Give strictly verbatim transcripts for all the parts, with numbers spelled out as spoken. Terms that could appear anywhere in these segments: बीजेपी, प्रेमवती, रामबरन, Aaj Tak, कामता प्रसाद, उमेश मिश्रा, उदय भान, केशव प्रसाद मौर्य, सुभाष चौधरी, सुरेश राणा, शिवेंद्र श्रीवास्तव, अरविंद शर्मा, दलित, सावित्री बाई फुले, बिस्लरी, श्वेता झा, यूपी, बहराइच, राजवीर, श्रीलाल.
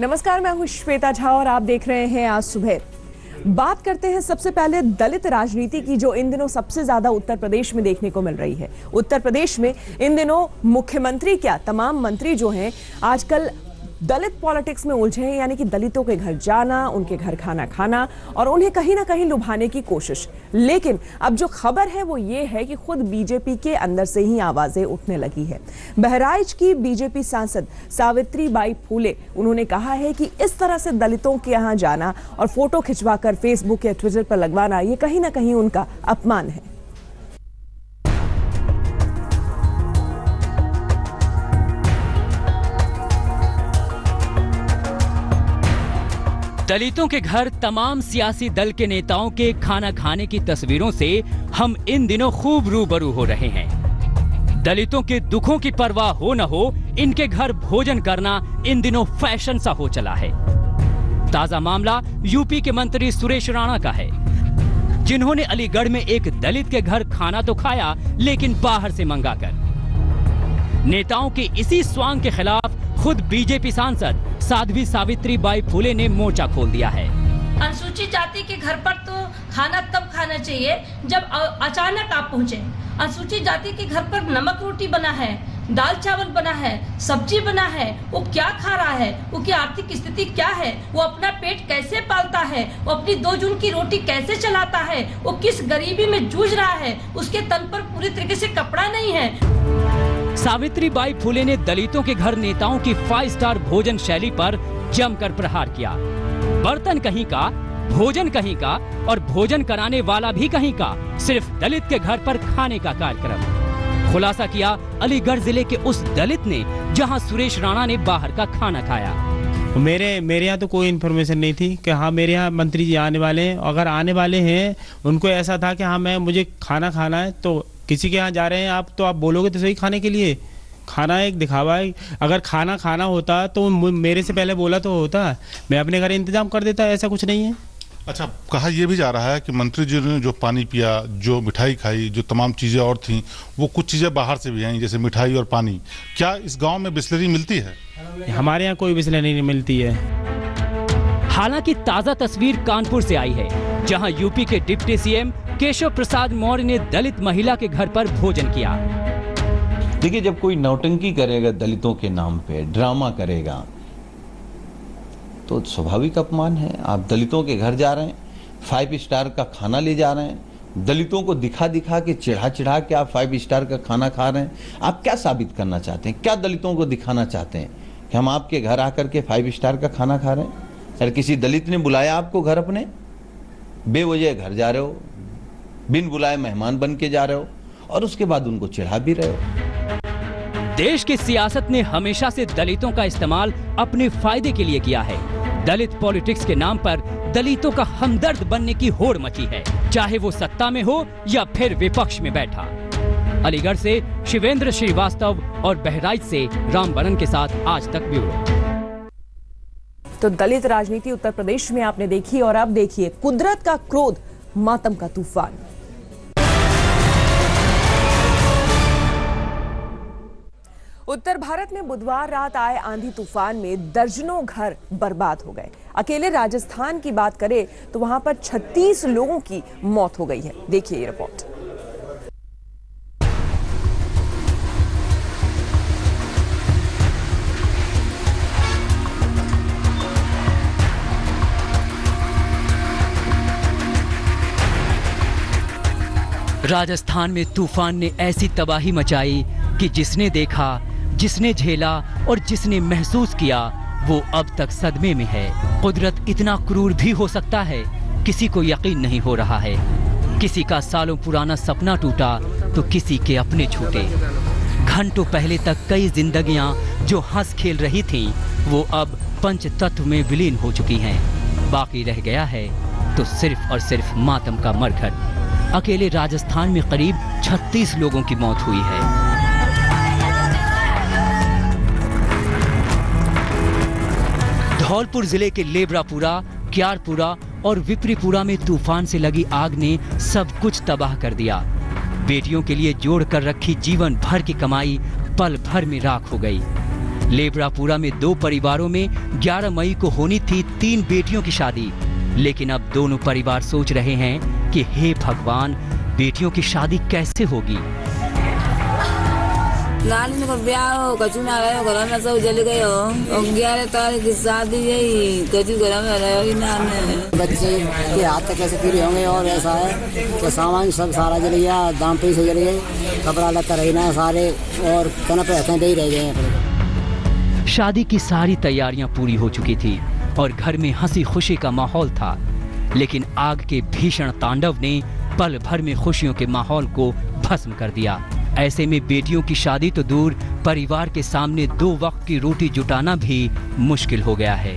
नमस्कार, मैं हूं श्वेता झा और आप देख रहे हैं आज सुबह। बात करते हैं सबसे पहले दलित राजनीति की, जो इन दिनों सबसे ज्यादा उत्तर प्रदेश में देखने को मिल रही है। उत्तर प्रदेश में इन दिनों मुख्यमंत्री क्या तमाम मंत्री जो हैं आजकल दलित पॉलिटिक्स में उलझे हैं, यानी कि दलितों के घर जाना, उनके घर खाना खाना और उन्हें कहीं ना कहीं लुभाने की कोशिश। लेकिन अब जो खबर है वो ये है कि खुद बीजेपी के अंदर से ही आवाजें उठने लगी है। बहराइच की बीजेपी सांसद सावित्री बाई फुले, उन्होंने कहा है कि इस तरह से दलितों के यहाँ जाना और फोटो खिंचवाकर फेसबुक या ट्विटर पर लगवाना, ये कहीं ना कहीं उनका अपमान है। दलितों के घर तमाम सियासी दल के नेताओं के खाना खाने की तस्वीरों से हम इन दिनों खूब रूबरू हो रहे हैं। दलितों के दुखों की परवाह हो न हो, इनके घर भोजन करना इन दिनों फैशन सा हो चला है। ताजा मामला यूपी के मंत्री सुरेश राणा का है, जिन्होंने अलीगढ़ में एक दलित के घर खाना तो खाया लेकिन बाहर से मंगाकर। नेताओं के इसी स्वांग के खिलाफ खुद बीजेपी सांसद साध्वी सावित्री बाई फुले ने मोर्चा खोल दिया है। अनुसूचित जाति के घर पर तो खाना तब खाना चाहिए जब अचानक आप पहुँचे। अनुसूचित जाति के घर पर नमक रोटी बना है, दाल चावल बना है, सब्जी बना है। वो क्या खा रहा है, उसकी आर्थिक स्थिति क्या है, वो अपना पेट कैसे पालता है, वो अपनी दो जून की रोटी कैसे चलाता है, वो किस गरीबी में जूझ रहा है, उसके तन पर पूरी तरीके से कपड़ा नहीं है। सावित्री बाई फुले ने दलितों के घर नेताओं की फाइव स्टार भोजन शैली पर जमकर प्रहार किया। बर्तन कहीं का, भोजन कहीं का और भोजन कराने वाला भी कहीं का, सिर्फ दलित के घर पर खाने का कार्यक्रम। खुलासा किया अलीगढ़ जिले के उस दलित ने जहां सुरेश राणा ने बाहर का खाना खाया। मेरे मेरे यहाँ तो कोई इन्फॉर्मेशन नहीं थी कि हाँ मेरे यहाँ मंत्री जी आने वाले हैं। अगर आने वाले हैं, उनको ऐसा था कि हाँ मैं मुझे खाना खाना है, तो किसी के यहाँ जा रहे हैं आप तो आप बोलोगे तो सही खाने के लिए। खाना एक दिखावा है। अगर खाना खाना होता तो मेरे से पहले बोला तो होता, मैं अपने घर इंतजाम कर देता। ऐसा कुछ नहीं है। अच्छा, कहा यह भी जा रहा है कि मंत्री जी ने जो पानी पिया, जो मिठाई खाई, जो तमाम चीज़ें और थीं, वो कुछ चीज़ें बाहर से भी आई, जैसे मिठाई और पानी। क्या इस गाँव में बिस्लरी मिलती है? हमारे यहाँ कोई बिस्लरी नहीं मिलती है। हालांकि ताज़ा तस्वीर कानपुर से आई है, जहाँ यूपी के डिप्टी सीएम केशव प्रसाद मौर्य ने दलित महिला के घर पर भोजन किया। देखिए, जब कोई नौटंकी करेगा दलितों के नाम पे, ड्रामा करेगा, तो स्वाभाविक अपमान है। आप दलितों के घर जा रहे हैं, फाइव स्टार का खाना ले जा रहे हैं, दलितों को दिखा दिखा के चिढ़ा चिढ़ा के आप फाइव स्टार का खाना खा रहे हैं। आप क्या साबित करना चाहते हैं? क्या दलितों को दिखाना चाहते हैं कि हम आपके घर आकर के फाइव स्टार का खाना खा रहे हैं? सर, किसी दलित ने बुलाया आपको घर अपने? बेवजह घर जा रहे हो, बिन बुलाए मेहमान बन के जा रहे हो और उसके बाद उनको चिढ़ा भी रहे हो। देश की सियासत ने हमेशा से दलितों का इस्तेमाल अपने फायदे के लिए किया है। दलित पॉलिटिक्स के नाम पर दलितों का हमदर्द बनने की होड़ मची है, चाहे वो सत्ता में हो या फिर विपक्ष में बैठा। अलीगढ़ से शिवेंद्र श्रीवास्तव और बहराइच से रामबरन के साथ आज तक ब्यूरो। तो दलित राजनीति उत्तर प्रदेश में आपने देखी और अब देखिए कुदरत का क्रोध, मातम का तूफान। उत्तर भारत में बुधवार रात आए आंधी तूफान में दर्जनों घर बर्बाद हो गए। अकेले राजस्थान की बात करें तो वहां पर छत्तीस लोगों की मौत हो गई है। देखिए ये रिपोर्ट। राजस्थान में तूफान ने ऐसी तबाही मचाई कि जिसने देखा, जिसने झेला और जिसने महसूस किया, वो अब तक सदमे में है। कुदरत इतना क्रूर भी हो सकता है, किसी को यकीन नहीं हो रहा है। किसी का सालों पुराना सपना टूटा तो किसी के अपने छूटे। घंटों पहले तक कई जिंदगियां जो हंस खेल रही थीं, वो अब पंचतत्व में विलीन हो चुकी हैं। बाकी रह गया है तो सिर्फ और सिर्फ मातम का मरघट। अकेले राजस्थान में करीब छत्तीस लोगों की मौत हुई है। धौलपुर जिले के लेबरापुरा, क्यारपुरा और विपरीपुरा में तूफान से लगी आग ने सब कुछ तबाह कर दिया। बेटियों के लिए जोड़ कर रखी जीवन भर की कमाई पल भर में राख हो गई। लेबरापुरा में दो परिवारों में ग्यारह मई को होनी थी तीन बेटियों की शादी, लेकिन अब दोनों परिवार सोच रहे हैं कि हे भगवान, बेटियों की शादी कैसे होगी। लाली को ब्याह हो, कचू में आए हो, घर में सब जल गए हो, और ग्यारह तारीख की शादी यही कचू घर में रहेगी ना। बच्चे के हाथ तक कैसे पूरे होंगे, और ऐसा है कि सामान सब सारा जल गया, दाम पीस जल गए, कपड़ा लता रहना सारे और कनप रहते ही रह गए। शादी की सारी तैयारियां पूरी हो चुकी थी और घर में हंसी खुशी का माहौल था, लेकिन आग के भीषण तांडव ने पल भर में खुशियों के माहौल को भस्म कर दिया। ऐसे में बेटियों की शादी तो दूर, परिवार के सामने दो वक्त की रोटी जुटाना भी मुश्किल हो गया है।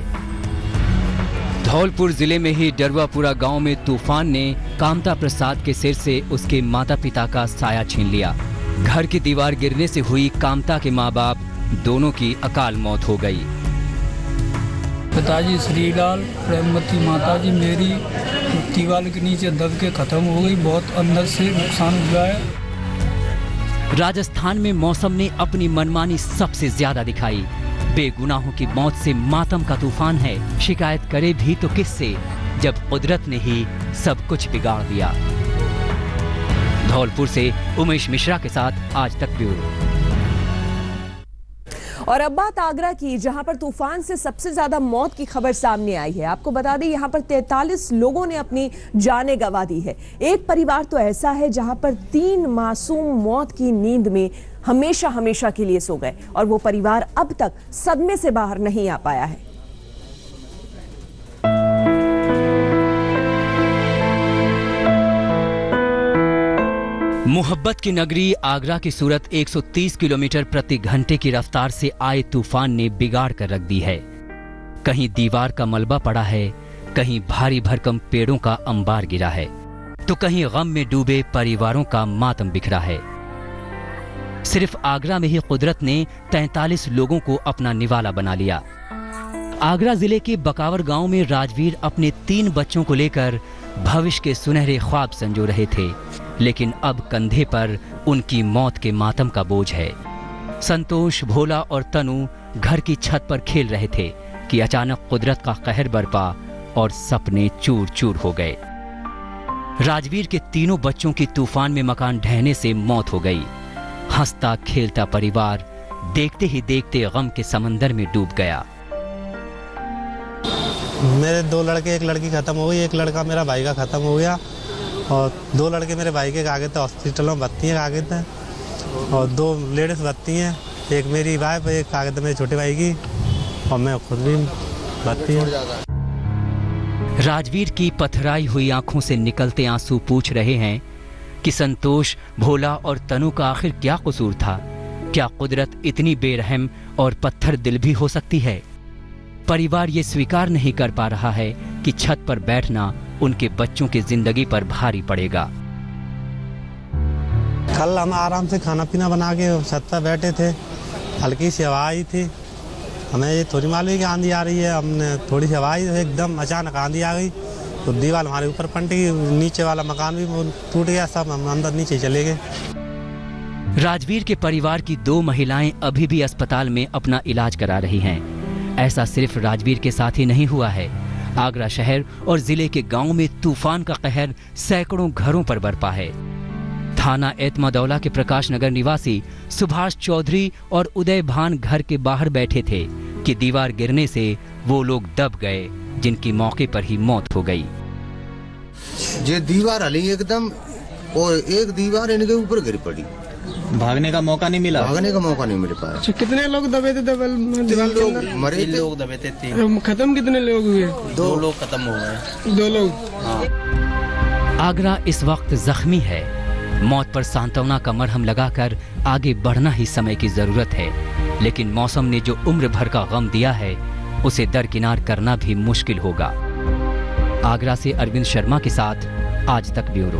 धौलपुर जिले में ही डरवापुरा गांव में तूफान ने कामता प्रसाद के सिर से उसके माता पिता का साया छीन लिया। घर की दीवार गिरने से हुई कामता के माँ बाप दोनों की अकाल मौत हो गई। पिताजी श्रीलाल, प्रेमवती माताजी मेरी दीवार के नीचे दब के खत्म हो गई, बहुत अंदर से नुकसान हुआ है। राजस्थान में मौसम ने अपनी मनमानी सबसे ज्यादा दिखाई। बेगुनाहों की मौत से मातम का तूफान है, शिकायत करे भी तो किससे, जब कुदरत ने ही सब कुछ बिगाड़ दिया। धौलपुर से उमेश मिश्रा के साथ आज तक ब्यूरो। और अब बात आगरा की, जहां पर तूफान से सबसे ज्यादा मौत की खबर सामने आई है। आपको बता दें, यहां पर तैंतालीस लोगों ने अपनी जानें गंवा दी है। एक परिवार तो ऐसा है जहां पर तीन मासूम मौत की नींद में हमेशा हमेशा के लिए सो गए, और वो परिवार अब तक सदमे से बाहर नहीं आ पाया है। मोहब्बत की नगरी आगरा की सूरत एक सौ तीस किलोमीटर प्रति घंटे की रफ्तार से आए तूफान ने बिगाड़ कर रख दी है। कहीं दीवार का मलबा पड़ा है, कहीं भारी भरकम पेड़ों का अंबार गिरा है, तो कहीं गम में डूबे परिवारों का मातम बिखरा है। सिर्फ आगरा में ही कुदरत ने तैंतालीस लोगों को अपना निवाला बना लिया। आगरा जिले के बकावर गांव में राजवीर अपने तीन बच्चों को लेकर भविष्य के सुनहरे ख्वाब संजो रहे थे, लेकिन अब कंधे पर उनकी मौत के मातम का बोझ है। संतोष, भोला और तनु घर की छत पर खेल रहे थे कि अचानक कुदरत का कहर बरपा और सपने चूर चूर हो गए। राजवीर के तीनों बच्चों की तूफान में मकान ढहने से मौत हो गई। हंसता खेलता परिवार देखते ही देखते गम के समंदर में डूब गया। मेरे दो लड़के, एक लड़की खत्म हो गई, एक लड़का मेरा भाई का खत्म हो गया, और दो लड़के मेरे भाई के आगे थे हॉस्पिटलों में, बत्ती हैं आगे थे, और दो लेडीज बत्ती हैं, एक मेरी वाइफ, एक आगे थे मेरे छोटे भाई की, और मैं खुद भी बत्ती हूँ। राजवीर की पथराई हुई आंखों से निकलते आंसू पूछ रहे हैं कि संतोष, भोला और तनु का आखिर क्या कसूर था? क्या कुदरत इतनी बेरहम और पत्थर दिल भी हो सकती है? परिवार ये स्वीकार नहीं कर पा रहा है कि छत पर बैठना उनके बच्चों की जिंदगी पर भारी पड़ेगा। कल हम आराम से खाना पीना बना के छत पर बैठे थे, हल्की सी हवा आई थी, हमें ये थोड़ी मालूम की आंधी आ रही है, हमने थोड़ी सी हवा आई, एकदम अचानक आंधी आ गई तो दीवार हमारे ऊपर पलट गई, नीचे वाला मकान भी टूट गया, सब हम अंदर नीचे चले गए। राजवीर के परिवार की दो महिलाएं अभी भी अस्पताल में अपना इलाज करा रही हैं। ऐसा सिर्फ राजवीर के साथ ही नहीं हुआ है, आगरा शहर और जिले के गांव में तूफान का कहर सैकड़ों घरों पर बरपा है। थाना एतमादौला के प्रकाश नगर निवासी सुभाष चौधरी और उदय भान घर के बाहर बैठे थे कि दीवार गिरने से वो लोग दब गए जिनकी मौके पर ही मौत हो गई। ये दीवार हली एकदम, और एक दीवार इनके ऊपर गिर पड़ी, भागने का मौका नहीं मिला, भागने का मौका नहीं मिल पाया। अच्छा, कितने लोग दबे थे? दबल लोग मरे थे, लोग दबे थे, खत्म कितने लोग हुए? दो, दो लोग खत्म हो गए, दो लोग। हाँ। आगरा इस वक्त जख्मी है, मौत पर सांत्वना का मरहम लगाकर आगे बढ़ना ही समय की जरूरत है, लेकिन मौसम ने जो उम्र भर का गम दिया है उसे दरकिनार करना भी मुश्किल होगा। आगरा से अरविंद शर्मा के साथ आज तक ब्यूरो।